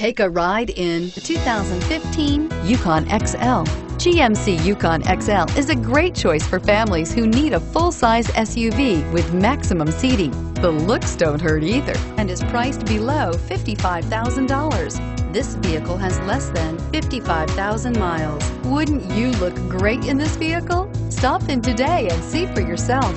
Take a ride in the 2015 Yukon XL. GMC Yukon XL is a great choice for families who need a full-size SUV with maximum seating. The looks don't hurt either and is priced below $55,000. This vehicle has less than 55,000 miles. Wouldn't you look great in this vehicle? Stop in today and see for yourself.